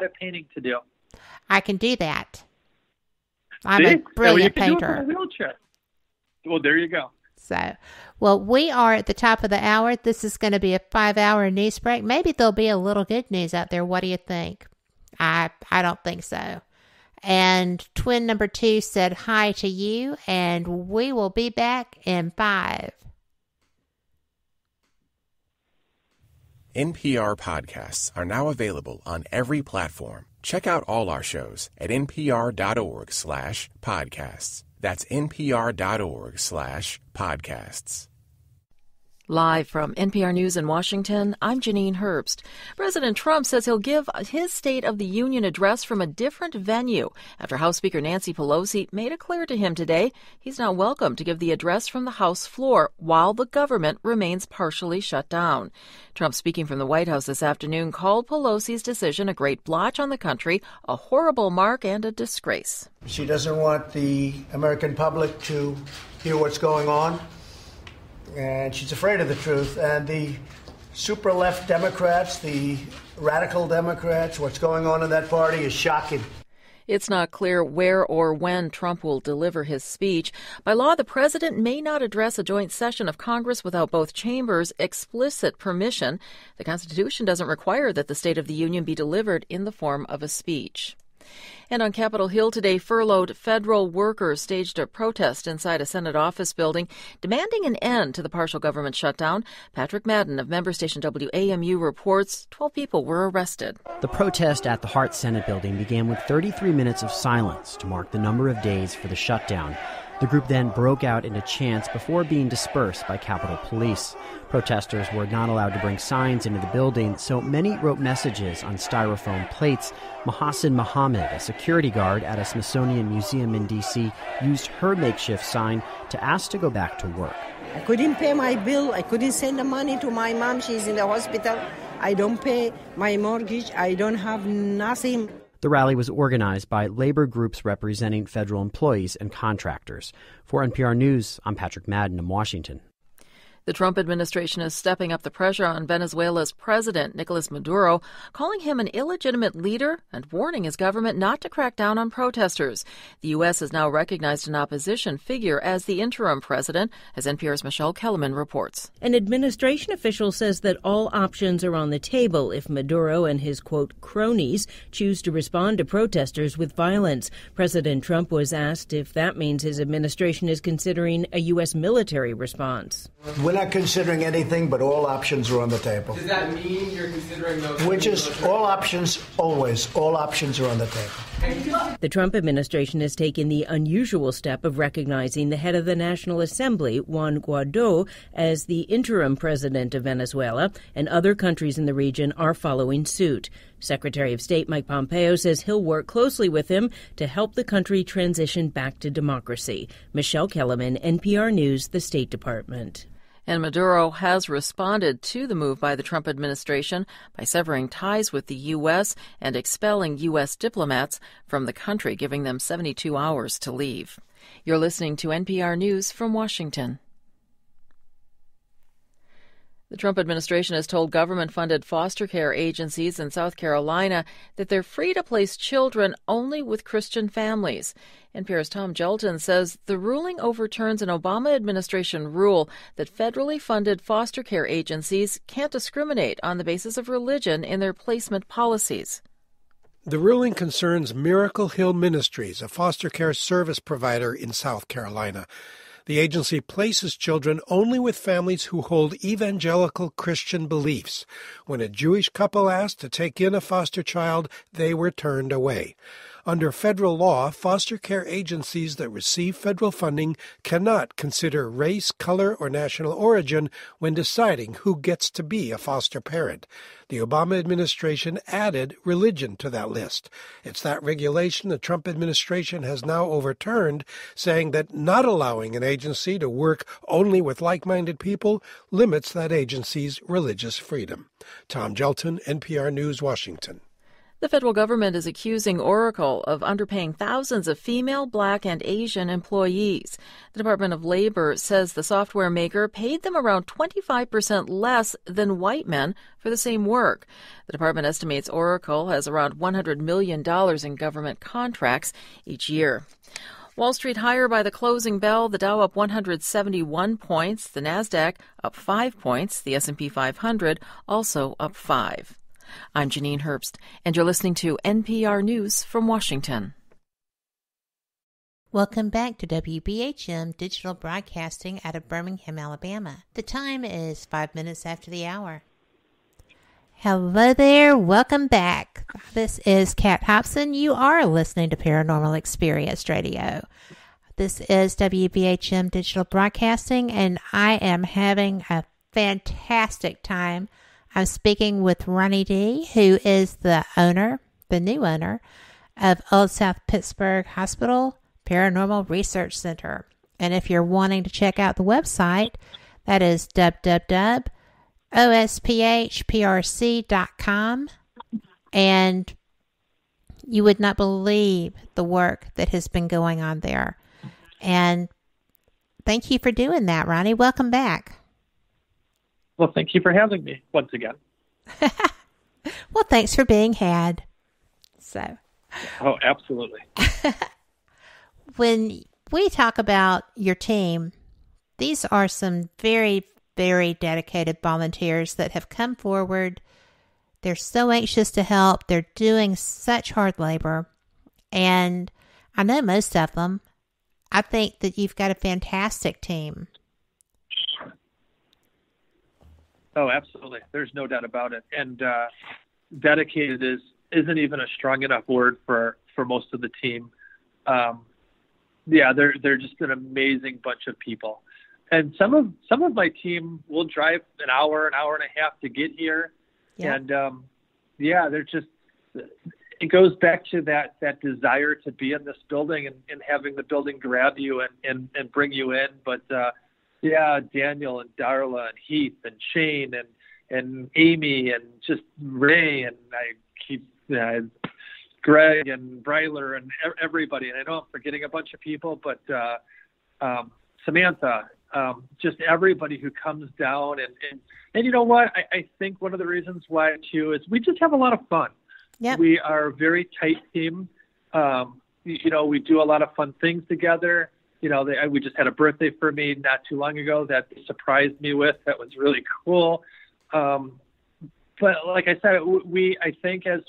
a painting to do. I can do that. I'm a brilliant painter. Do it from a wheelchair. Well, there you go. So, well, we are at the top of the hour. This is going to be a 5-hour news break. Maybe there'll be a little good news out there. What do you think? I don't think so. And twin number 2 said hi to you, and we will be back in 5. NPR podcasts are now available on every platform. Check out all our shows at npr.org/podcasts. That's npr.org/podcasts. Live from NPR News in Washington, I'm Janine Herbst. President Trump says he'll give his State of the Union address from a different venue after House Speaker Nancy Pelosi made it clear to him today he's not welcome to give the address from the House floor while the government remains partially shut down. Trump, speaking from the White House this afternoon, called Pelosi's decision a great blotch on the country, a horrible mark, and a disgrace. She doesn't want the American public to hear what's going on. And she's afraid of the truth. And the super left Democrats, the radical Democrats, what's going on in that party is shocking. It's not clear where or when Trump will deliver his speech. By law, the president may not address a joint session of Congress without both chambers' explicit permission. The Constitution doesn't require that the State of the Union be delivered in the form of a speech. And on Capitol Hill today, furloughed federal workers staged a protest inside a Senate office building, demanding an end to the partial government shutdown. Patrick Madden of member station WAMU reports 12 people were arrested. The protest at the Hart Senate building began with 33 minutes of silence to mark the number of days for the shutdown. The group then broke out into chants before being dispersed by Capitol Police. Protesters were not allowed to bring signs into the building, so many wrote messages on styrofoam plates. Mahasin Muhammad, a security guard at a Smithsonian museum in D.C., used her makeshift sign to ask to go back to work. I couldn't pay my bill. I couldn't send the money to my mom. She's in the hospital. I don't pay my mortgage. I don't have nothing. The rally was organized by labor groups representing federal employees and contractors. For NPR News, I'm Patrick Madden in Washington. The Trump administration is stepping up the pressure on Venezuela's president, Nicolas Maduro, calling him an illegitimate leader and warning his government not to crack down on protesters. The U.S. has now recognized an opposition figure as the interim president, as NPR's Michelle Kellerman reports. An administration official says that all options are on the table if Maduro and his, quote, cronies choose to respond to protesters with violence. President Trump was asked if that means his administration is considering a U.S. military response. We're not considering anything, but all options are on the table. Does that mean you're considering those? Which is all options, always. All options are on the table. The Trump administration has taken the unusual step of recognizing the head of the National Assembly, Juan Guaido, as the interim president of Venezuela, and other countries in the region are following suit. Secretary of State Mike Pompeo says he'll work closely with him to help the country transition back to democracy. Michelle Kellerman, NPR News, the State Department. And Maduro has responded to the move by the Trump administration by severing ties with the U.S. and expelling U.S. diplomats from the country, giving them 72 hours to leave. You're listening to NPR News from Washington. The Trump administration has told government-funded foster care agencies in South Carolina that they're free to place children only with Christian families. NPR's Tom Gelton says the ruling overturns an Obama administration rule that federally funded foster care agencies can't discriminate on the basis of religion in their placement policies. The ruling concerns Miracle Hill Ministries, a foster care service provider in South Carolina. The agency places children only with families who hold evangelical Christian beliefs. When a Jewish couple asked to take in a foster child, they were turned away. Under federal law, foster care agencies that receive federal funding cannot consider race, color, or national origin when deciding who gets to be a foster parent. The Obama administration added religion to that list. It's that regulation the Trump administration has now overturned, saying that not allowing an agency to work only with like-minded people limits that agency's religious freedom. Tom Gelton, NPR News, Washington. The federal government is accusing Oracle of underpaying thousands of female, Black, and Asian employees. The Department of Labor says the software maker paid them around 25% less than white men for the same work. The department estimates Oracle has around $100 million in government contracts each year. Wall Street higher by the closing bell, the Dow up 171 points, the Nasdaq up 5 points, the S&P 500 also up 5. I'm Janine Herbst, and you're listening to NPR News from Washington. Welcome back to WBHM Digital Broadcasting out of Birmingham, Alabama. The time is 5 minutes after the hour. Hello there. Welcome back. This is Kat Hobson. You are listening to Paranormal Experience Radio. This is WBHM Digital Broadcasting, and I am having a fantastic time. I'm speaking with Ronnie Dee, who is the owner, the new owner, of Old South Pittsburgh Hospital Paranormal Research Center. And if you're wanting to check out the website, that is www.osphprc.com, and you would not believe the work that has been going on there. And thank you for doing that, Ronnie. Welcome back. Well, thank you for having me once again. Well, thanks for being had. So. Oh, absolutely. When we talk about your team, these are some very dedicated volunteers that have come forward. They're so anxious to help. They're doing such hard labor. And I know most of them. I think that you've got a fantastic team. Oh, absolutely. There's no doubt about it. And dedicated isn't even a strong enough word for most of the team. Yeah, they're just an amazing bunch of people. And some of my team will drive an hour and a half to get here. Yeah. And, they're just, it goes back to that desire to be in this building and having the building grab you and bring you in. But, Daniel and Darla and Heath and Shane and Amy and just Ray and Greg and Breiler and everybody. And I know I'm forgetting a bunch of people, but Samantha, just everybody who comes down and you know what, I think one of the reasons why too is we just have a lot of fun. Yep. We are a very tight team. We do a lot of fun things together. You know, we just had a birthday for me not too long ago that they surprised me with. That was really cool. But like I said, I think as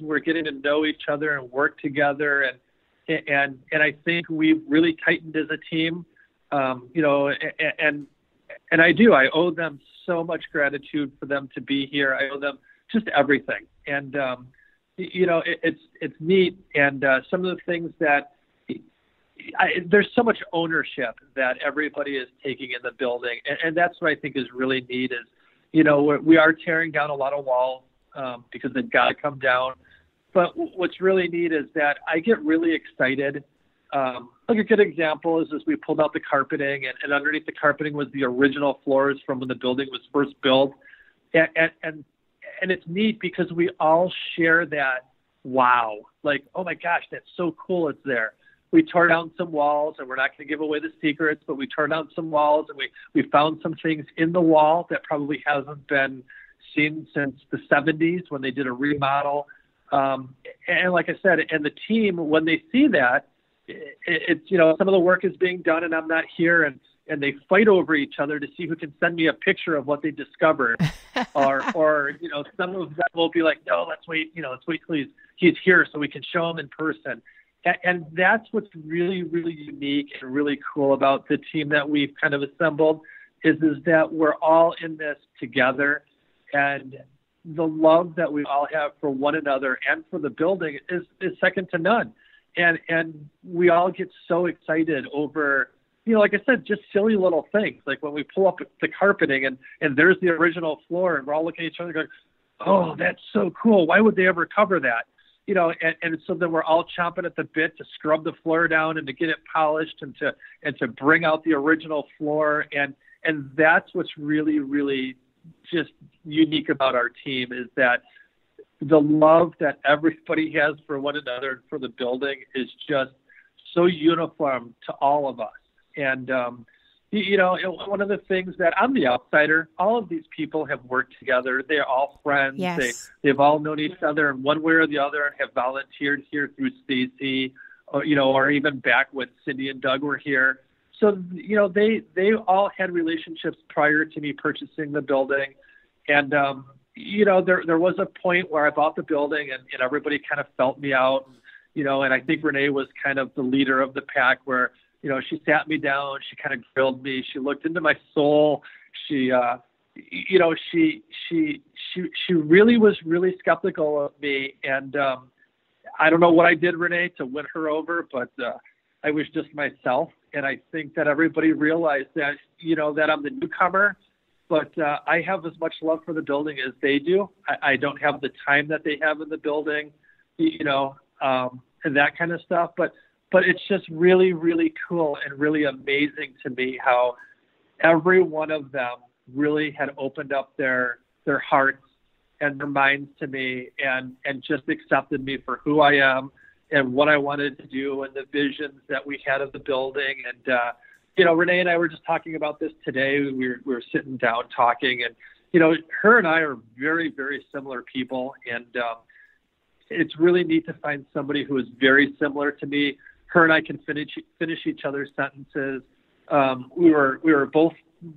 we're getting to know each other and work together and I think we've really tightened as a team. I owe them so much gratitude for them to be here. I owe them just everything. And, it's neat. And some of the things that there's so much ownership that everybody is taking in the building. And that's what I think is really neat is, we are tearing down a lot of walls because they've got to come down. But what's really neat is that I get really excited. Like a good example is we pulled out the carpeting, and underneath the carpeting was the original floors from when the building was first built. And it's neat because we all share that wow. Like, oh my gosh, that's so cool it's there. We tore down some walls, and we're not going to give away the secrets, but we tore down some walls, and we found some things in the wall that probably hasn't been seen since the 70s when they did a remodel. And like I said, and the team, when they see that, it's some of the work is being done and I'm not here and they fight over each other to see who can send me a picture of what they discovered or some of them will be like, no, let's wait till he's here so we can show him in person. And that's what's really, really unique and really cool about the team that we've kind of assembled is that we're all in this together, and the love that we all have for one another and for the building is second to none. And we all get so excited over, like I said, just silly little things. Like when we pull up the carpeting and there's the original floor and we're all looking at each other going, oh, that's so cool. Why would they ever cover that? And so then we're all chomping at the bit to scrub the floor down and to get it polished and to bring out the original floor. And that's what's really, really just unique about our team is that the love that everybody has for one another and for the building is just so uniform to all of us. And, you know, one of the things that I'm the outsider, all of these people have worked together. They're all friends. Yes. They've all known each other in one way or the other and have volunteered here through Stacey, or, you know, or even back when Cindy and Doug were here. So, you know, they all had relationships prior to me purchasing the building. And, you know, there was a point where I bought the building and everybody kind of felt me out, you know, and I think Renee was kind of the leader of the pack where, you know, she sat me down, she kind of grilled me, she looked into my soul. She, you know, she really was really skeptical of me. And I don't know what I did, Renee, to win her over, but I was just myself. And I think that everybody realized that, you know, that I'm the newcomer, but I have as much love for the building as they do. I don't have the time that they have in the building, you know, and that kind of stuff. But it's just really, really cool and really amazing to me how every one of them really had opened up their hearts and their minds to me and just accepted me for who I am and what I wanted to do and the visions that we had of the building. And, you know, Renee and I were just talking about this today. We were sitting down talking and, you know, her and I are very, very similar people. And it's really neat to find somebody who is very similar to me. Her and I can finish each other's sentences. We were both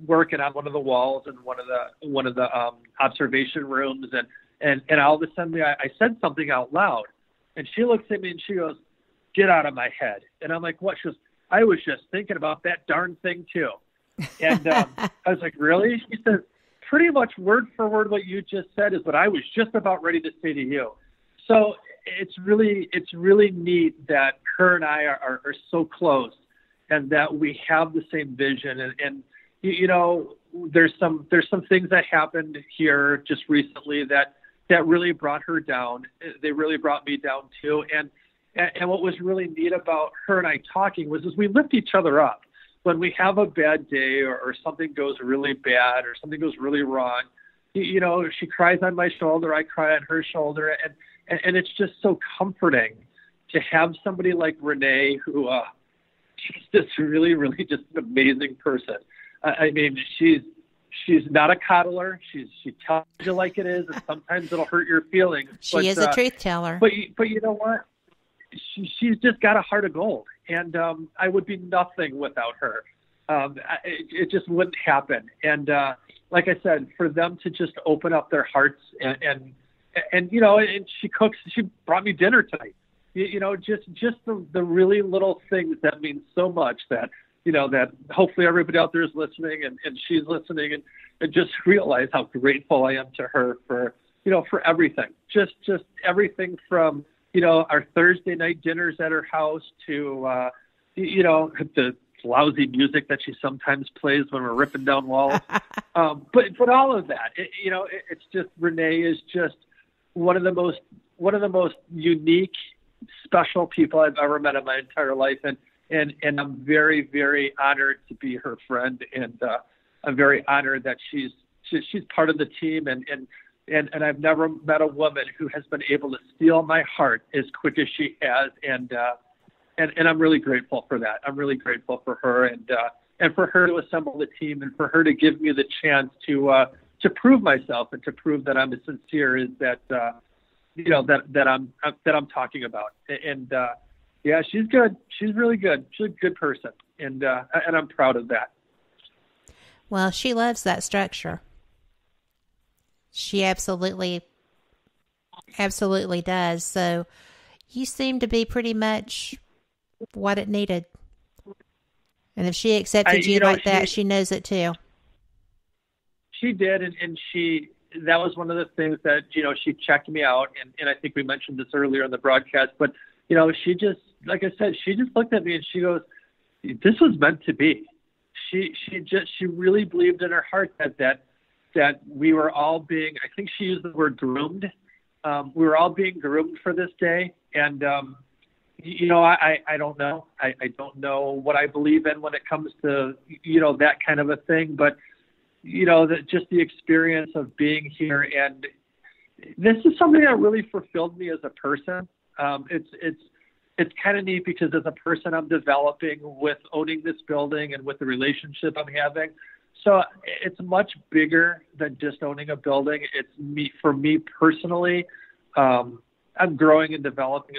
working on one of the walls in one of the observation rooms. And all of a sudden I said something out loud. And she looks at me and she goes, "Get out of my head." And I'm like, "What?" She goes, "I was just thinking about that darn thing too." And I was like, "Really?" She said, "Pretty much word for word what you just said is what I was just about ready to say to you." So it's really neat that her and I are so close and that we have the same vision. And you know, there's some things that happened here just recently that really brought her down. They really brought me down too. And what was really neat about her and I talking was we lift each other up. When we have a bad day or something goes really bad or something goes really wrong, you know, she cries on my shoulder, I cry on her shoulder. And it's just so comforting to have somebody like Renee, who she's just really, really just an amazing person. I mean, she's not a coddler. She tells you like it is, and sometimes it'll hurt your feelings. She is a truth teller. But you know what? She's just got a heart of gold, and I would be nothing without her. It just wouldn't happen. And like I said, for them to just open up their hearts and you know, and she cooks. She brought me dinner tonight. You know, just the really little things that mean so much that. You know, that hopefully everybody out there is listening and she's listening and just realize how grateful I am to her for, you know, for everything, just everything from, you know, our Thursday night dinners at her house to, you know, the lousy music that she sometimes plays when we're ripping down walls. But all of that, you know, it's just, Renee is just one of the most unique, special people I've ever met in my entire life. And I'm very, very honored to be her friend, and I'm very honored that she's part of the team. And I've never met a woman who has been able to steal my heart as quick as she has, and I'm really grateful for that. I'm really grateful for her, and for her to assemble the team, and for her to give me the chance to prove myself and to prove that I'm as sincere as that you know that I'm talking about. And yeah, she's good. She's really good. She's a good person, and I'm proud of that. Well, she loves that structure. She absolutely, absolutely does. So you seem to be pretty much what it needed. And if she accepted you like that, she knows it too. She did, and she... That was one of the things that, you know, she checked me out, and I think we mentioned this earlier in the broadcast, but, you know, she just, like I said, she just looked at me and she goes, "This was meant to be." She really believed in her heart that we were all being, I think she used the word groomed. We were all being groomed for this day. And, you know, I don't know. I don't know what I believe in when it comes to, you know, that kind of a thing, but, you know, just the experience of being here and this is something that really fulfilled me as a person. It's kind of neat because as a person, I'm developing with owning this building and with the relationship I'm having. So it's much bigger than just owning a building. It's me, for me personally, I'm growing and developing